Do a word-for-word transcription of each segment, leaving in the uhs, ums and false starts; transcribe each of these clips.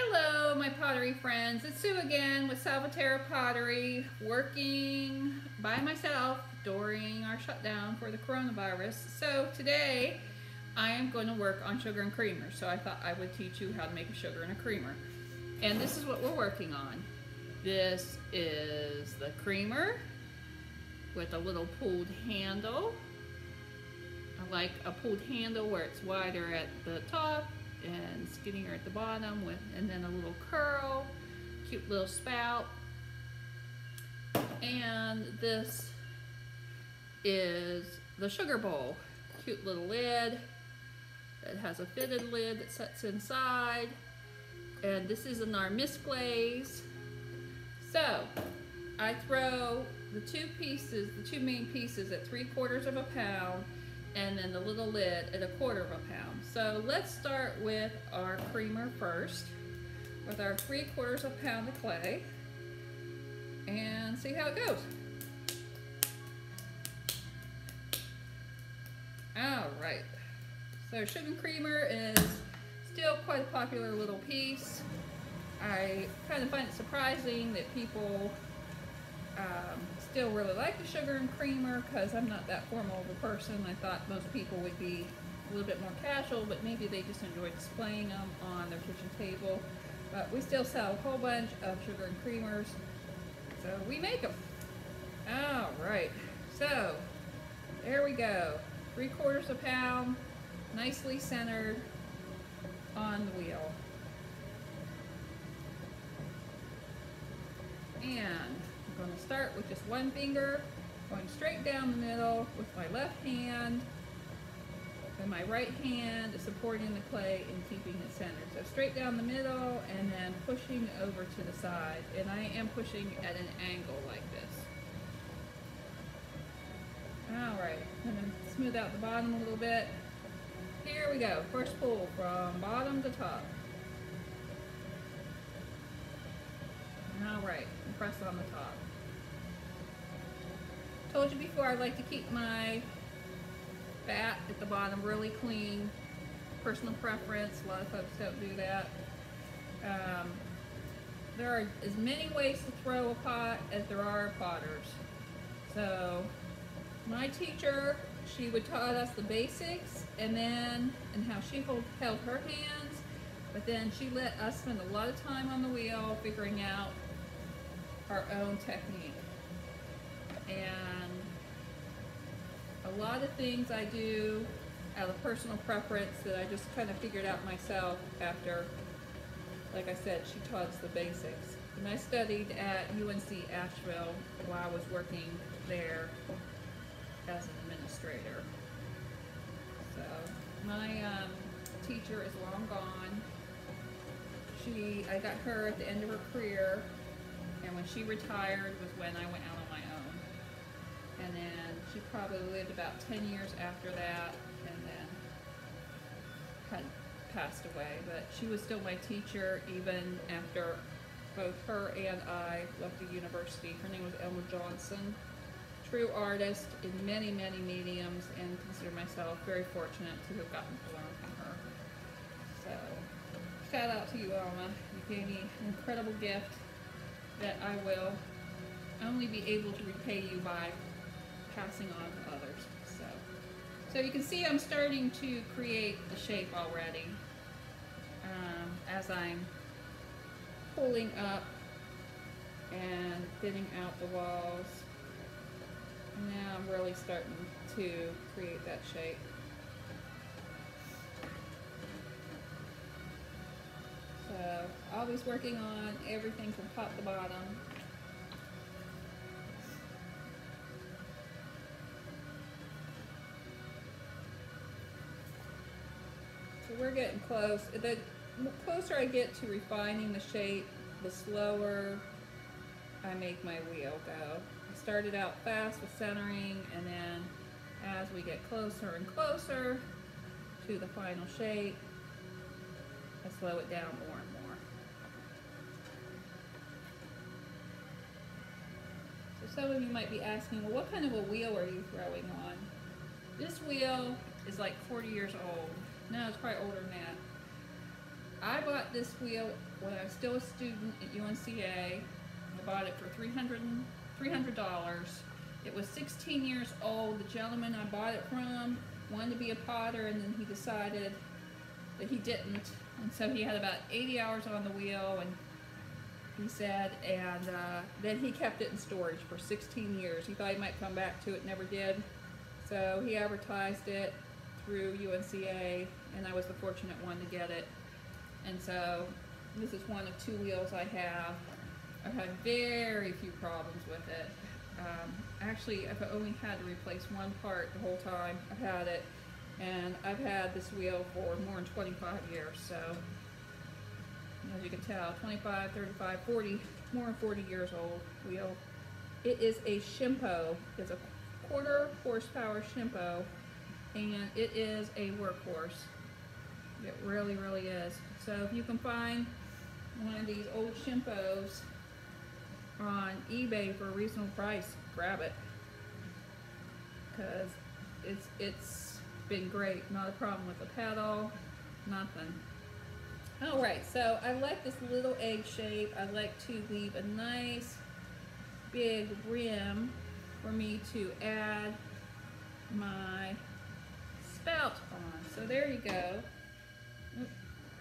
Hello my pottery friends, it's Sue again with Salvaterra Pottery, working by myself during our shutdown for the coronavirus. So today I am going to work on sugar and creamer. So I thought I would teach you how to make a sugar and a creamer. And this is what we're working on. This is the creamer with a little pulled handle. I like a pulled handle where it's wider at the top and skinnier at the bottom, with and then a little curl, cute little spout. And this is the sugar bowl, cute little lid that has a fitted lid that sets inside, and this is in our mist glaze. So I throw the two pieces, the two main pieces, at three quarters of a pound, and then the little lid at a quarter of a pound. So let's start with our creamer first, with our three quarters of a pound of clay, and see how it goes. All right, so sugar and creamer is still quite a popular little piece. I kind of find it surprising that people um, still really like the sugar and creamer, because I'm not that formal of a person. I thought most people would be a little bit more casual, but maybe they just enjoy displaying them on their kitchen table. But we still sell a whole bunch of sugar and creamers, so we make them. All right, so there we go. Three quarters of a pound, nicely centered on the wheel. And I'm going to start with just one finger, going straight down the middle with my left hand, and my right hand is supporting the clay and keeping it centered. So straight down the middle and then pushing over to the side, and I am pushing at an angle like this. Alright, I'm going to smooth out the bottom a little bit. Here we go, first pull from bottom to top. Alright, press on the top. Told you before, I like to keep my fat at the bottom really clean. Personal preference, a lot of folks don't do that. Um, there are as many ways to throw a pot as there are potters. So my teacher, she would taught us the basics, and then and how she hold, held her hands, but then she let us spend a lot of time on the wheel figuring out our own technique. And a lot of things I do out of personal preference that I just kind of figured out myself after, like I said, she taught us the basics. And I studied at U N C Asheville while I was working there as an administrator. So my um, teacher is long gone. She, I got her at the end of her career, and when she retired was when I went out on my own. And then she probably lived about ten years after that, and then kind of passed away. But she was still my teacher even after both her and I left the university. Her name was Alma Johnson. True artist in many, many mediums, and consider myself very fortunate to have gotten to learn from her. So shout out to you, Alma. You gave me an incredible gift that I will only be able to repay you by passing on to others. So, so you can see I'm starting to create the shape already um, as I'm pulling up and thinning out the walls. And now I'm really starting to create that shape. So, always working on everything from top to bottom. So we're getting close. The closer I get to refining the shape, the slower I make my wheel go. I started out fast with centering, and then as we get closer and closer to the final shape, I slow it down more and more. So some of you might be asking, well, what kind of a wheel are you throwing on? This wheel is like forty years old. No, it's probably older than that. I bought this wheel when I was still a student at U N C A. I bought it for three hundred dollars. It was sixteen years old. The gentleman I bought it from wanted to be a potter, and then he decided that he didn't. And so he had about eighty hours on the wheel, and he said, and uh, then he kept it in storage for sixteen years. He thought he might come back to it, never did. So he advertised it through U N C A, and I was the fortunate one to get it. And so this is one of two wheels I have. I've had very few problems with it. Um, actually, I've only had to replace one part the whole time I've had it. And I've had this wheel for more than twenty-five years, so as you can tell, twenty-five, thirty-five, forty, more than forty years old wheel. It is a Shimpo. It's a quarter horsepower Shimpo, and it is a workhorse. It really, really is. So if you can find one of these old Shimpos on eBay for a reasonable price, grab it, because it's it's. been great. Not a problem with the pedal, nothing. All right, so I like this little egg shape. I like to leave a nice big rim for me to add my spout on. So there you go. Oop,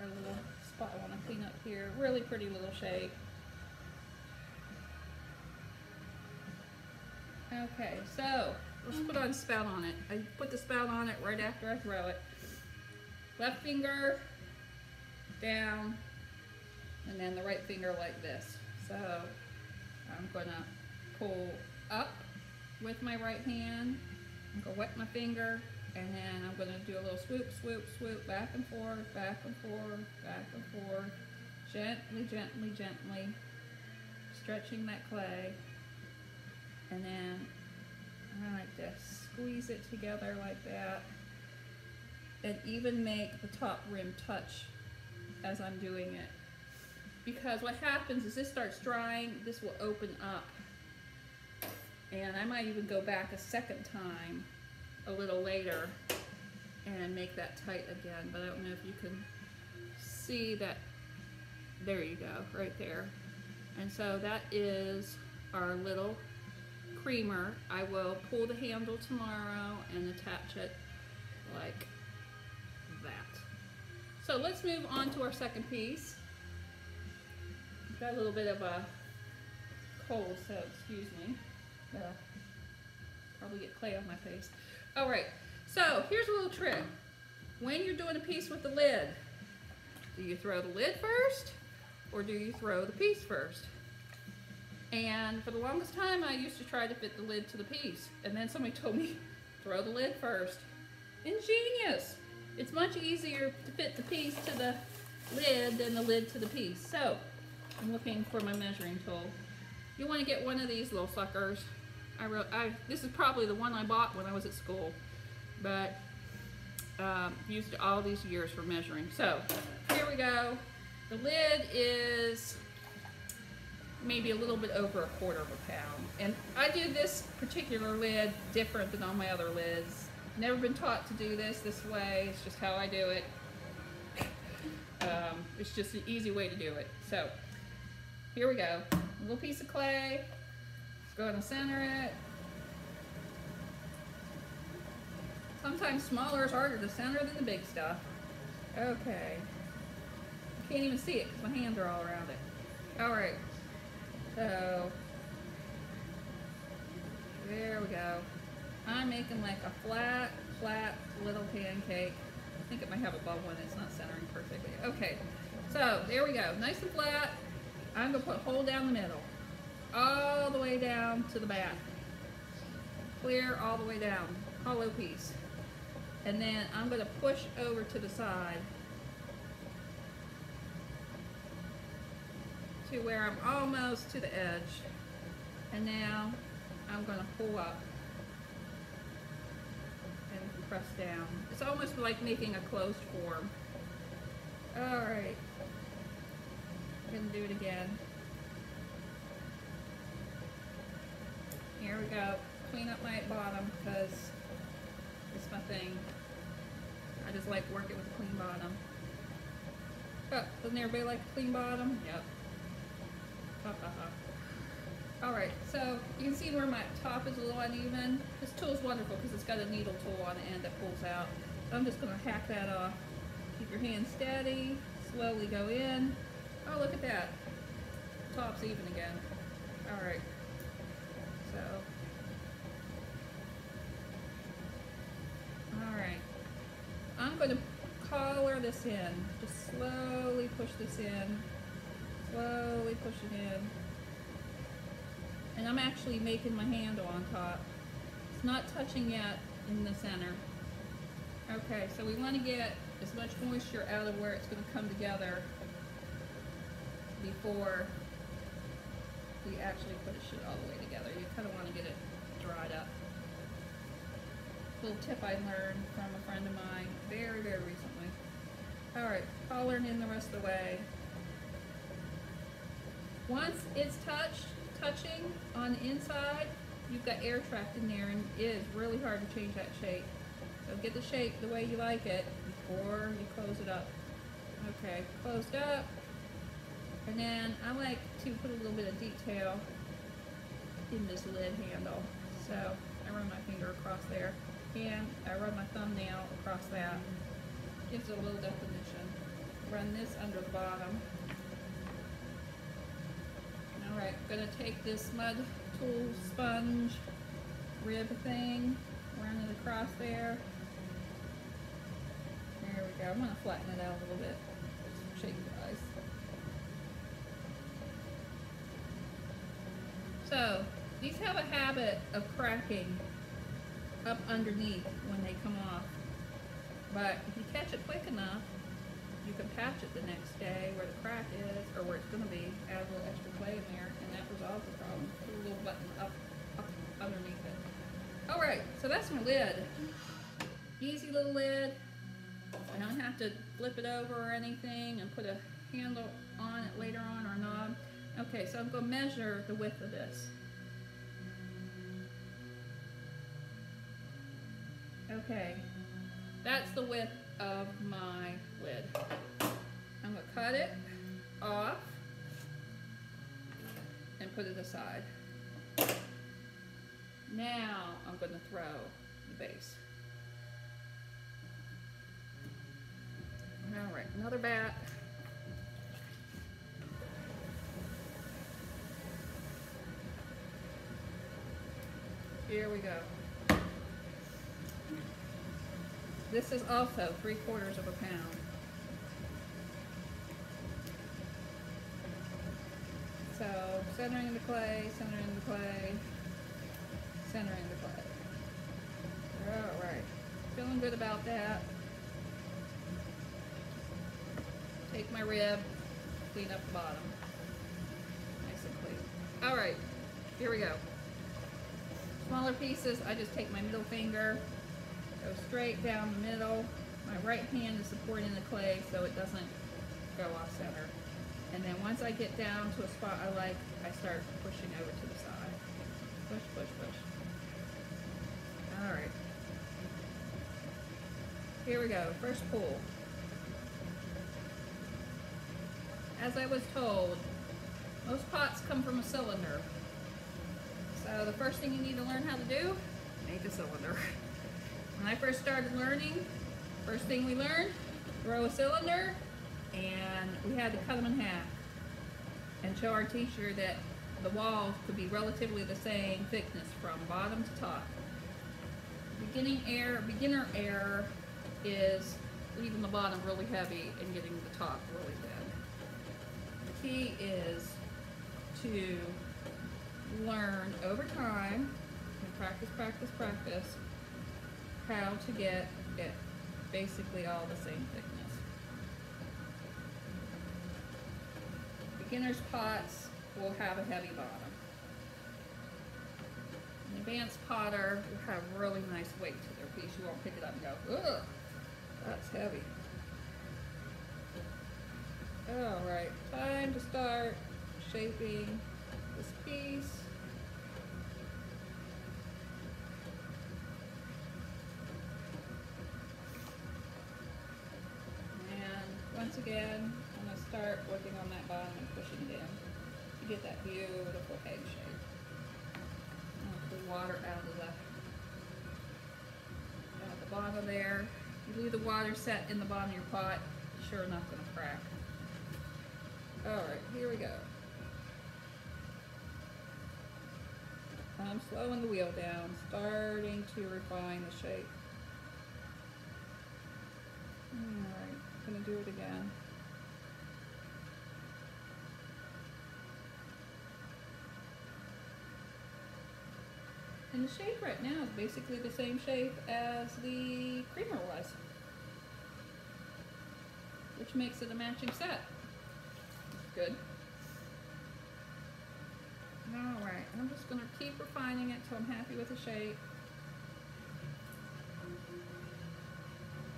got a little spot I want to clean up here. Really pretty little shape. Okay, so let's put on a spout on it. I put the spout on it right after I throw it. Left finger down, and then the right finger like this. So I'm gonna pull up with my right hand. I'm gonna wet my finger, and then I'm gonna do a little swoop, swoop, swoop, back and forth, back and forth, back and forth. Gently, gently, gently, stretching that clay, and then I like to squeeze it together like that, and even make the top rim touch as I'm doing it. Because what happens is this starts drying, this will open up. And I might even go back a second time a little later and make that tight again. But I don't know if you can see that. There you go, right there. And so that is our little creamer. I will pull the handle tomorrow and attach it like that. So let's move on to our second piece. Got a little bit of a cold, so excuse me. But I'll probably get clay on my face. All right, so here's a little trick. When you're doing a piece with the lid, do you throw the lid first or do you throw the piece first? And for the longest time, I used to try to fit the lid to the piece. And then somebody told me, throw the lid first. Ingenious! It's much easier to fit the piece to the lid than the lid to the piece. So, I'm looking for my measuring tool. You want to get one of these little suckers. I wrote, I, this is probably the one I bought when I was at school, but um, used it all these years for measuring. So, here we go. The lid is maybe a little bit over a quarter of a pound. And I do this particular lid different than all my other lids. Never been taught to do this this way. It's just how I do it. Um, it's just an easy way to do it. So here we go. A little piece of clay. Go ahead and center it. Sometimes smaller is harder to center than the big stuff. Okay. I can't even see it because my hands are all around it. All right. So, there we go. I'm making like a flat, flat little pancake. I think it might have a bubble in it. It's not centering perfectly. Okay, so there we go. Nice and flat. I'm going to put a hole down the middle. All the way down to the back. Clear all the way down. Hollow piece. And then I'm going to push over to the side, to where I'm almost to the edge, and now I'm going to pull up and press down. It's almost like making a closed form. All right, I'm going to do it again. Here we go. Clean up my bottom because it's my thing. I just like working with a clean bottom. Huh, doesn't everybody like a clean bottom? Yep. Ha ha ha. Alright, so you can see where my top is a little uneven. This tool is wonderful because it's got a needle tool on the end that pulls out. So I'm just going to hack that off. Keep your hand steady. Slowly go in. Oh, look at that. Top's even again. Alright. So. Alright. I'm going to collar this in. Just slowly push this in. Slowly push it in. And I'm actually making my handle on top. It's not touching yet in the center. Okay, so we want to get as much moisture out of where it's going to come together before we actually push it all the way together. You kind of want to get it dried up. Little tip I learned from a friend of mine very, very recently. Alright, collaring in the rest of the way. Once it's touched, touching on the inside, you've got air trapped in there, and it is really hard to change that shape. So get the shape the way you like it before you close it up. Okay, closed up. And then I like to put a little bit of detail in this lid handle. So I run my finger across there, and I run my thumbnail across that. Gives it a little definition. Run this under the bottom. Alright, I'm going to take this mud tool sponge rib thing, run it across there. There we go. I'm going to flatten it out a little bit. Just shake your eyes. So, these have a habit of cracking up underneath when they come off, but if you catch it quick enough, you can patch it the next day where the crack is, or where it's going to be, add a little extra clay in there, and that resolves the problem. Put a little button up, up underneath it. Alright, so that's my lid. Easy little lid. I don't have to flip it over or anything and put a handle on it later on or a knob. Okay, so I'm going to measure the width of this. Okay, that's the width of my lid. I'm going to cut it off and put it aside. Now I'm going to throw the base. All right, another bat. Here we go. This is also three quarters of a pound. So centering the clay, centering the clay, centering the clay. All right, feeling good about that. Take my rib, clean up the bottom. Nice and clean. All right, here we go. Smaller pieces, I just take my middle finger, go straight down the middle. My right hand is supporting the clay so it doesn't go off center. And then once I get down to a spot I like, I start pushing over to the side. Push, push, push. Alright. Here we go. First pull. As I was told, most pots come from a cylinder. So the first thing you need to learn how to do, make a cylinder. When I first started learning, first thing we learned, throw a cylinder, and we had to cut them in half and show our teacher that the walls could be relatively the same thickness from bottom to top. Beginning error, beginner error is leaving the bottom really heavy and getting the top really thin. The key is to learn over time and practice, practice, practice how to get it basically all the same thickness. Beginner's pots will have a heavy bottom. An advanced potter will have really nice weight to their piece. You won't pick it up and go, ugh, that's heavy. Alright, time to start shaping this piece. Again, that bottom and pushing down to get that beautiful egg shape. Pull the water out of the, out of the bottom there. You leave the water set in the bottom of your pot, sure enough going to crack. Alright, here we go. I'm slowing the wheel down, starting to refine the shape. Alright, I'm going to do it again. And the shape right now is basically the same shape as the creamer was, which makes it a matching set. Good. All right, I'm just going to keep refining it till I'm happy with the shape.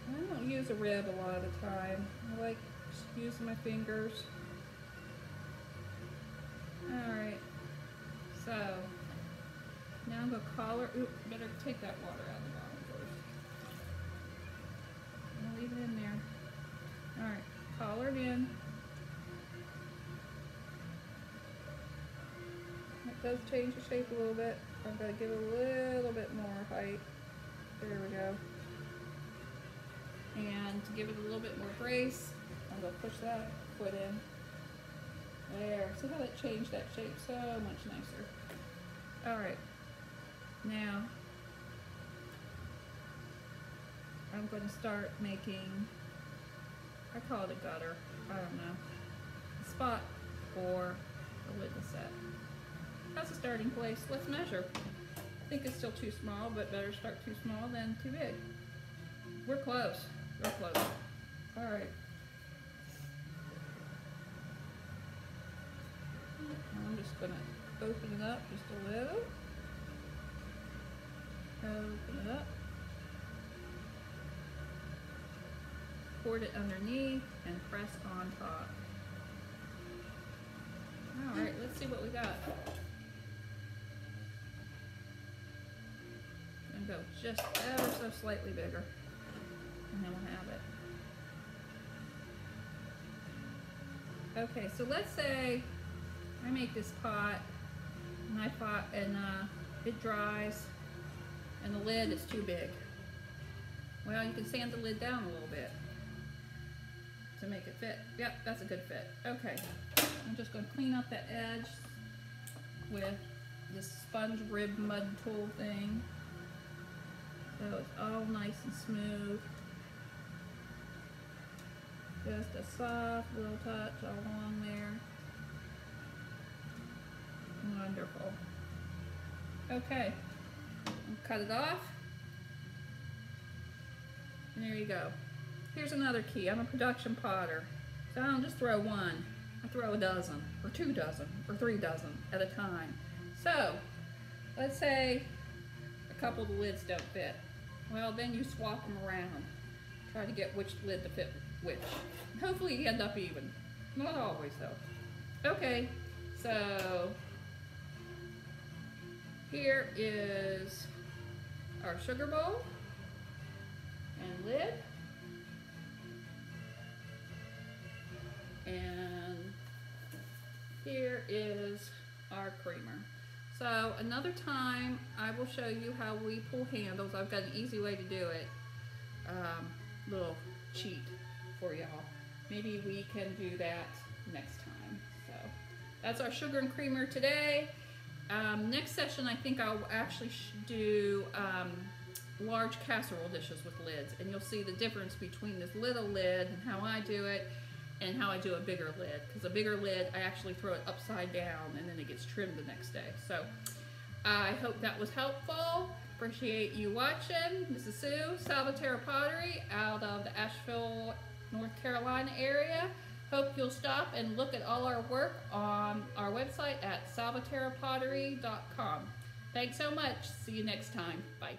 I don't use a rib a lot of the time. I like using my fingers. All right, so now I'm going to collar. Oop, better take that water out of the bottom first. I'm going to leave it in there. All right, collar it in. It does change the shape a little bit. I'm going to give it a little bit more height. There we go. And to give it a little bit more grace, I'm going to push that foot in. There. See how that changed that shape? So much nicer. All right. Now, I'm going to start making, I call it a gutter, I don't know, a spot for the wooden set. That's a starting place. Let's measure. I think it's still too small, but better start too small than too big. We're close. We're close. All right. I'm just going to open it up just a little. Open it up. Pour it underneath and press on top. All right, let's see what we got. I'm going to go just ever so slightly bigger, and then we'll have it. Okay, so let's say I make this pot, and, I pot, and uh, it dries, and the lid is too big. Well, you can sand the lid down a little bit to make it fit. Yep, that's a good fit. Okay, I'm just going to clean up the edge with this sponge rib mud tool thing, so it's all nice and smooth. Just a soft little touch all along there. Wonderful. Okay, cut it off, and there you go. Here's another key. I'm a production potter, so I don't just throw one. I throw a dozen, or two dozen, or three dozen at a time. So, let's say a couple of the lids don't fit. Well, then you swap them around. Try to get which lid to fit which. Hopefully you end up even. Not always, though. Okay, so here is our sugar bowl and lid. And here is our creamer. So another time I will show you how we pull handles. I've got an easy way to do it. Um, little cheat for y'all. Maybe we can do that next time. So that's our sugar and creamer today. Um, next session I think I'll actually do um, large casserole dishes with lids. And you'll see the difference between this little lid and how I do it, and how I do a bigger lid, because a bigger lid, I actually throw it upside down and then it gets trimmed the next day. So I hope that was helpful. Appreciate you watching. This is Sue, Salvaterra Pottery, out of the Asheville, North Carolina area. Hope you'll stop and look at all our work on our website at salvaterra pottery dot com. Thanks so much. See you next time. Bye.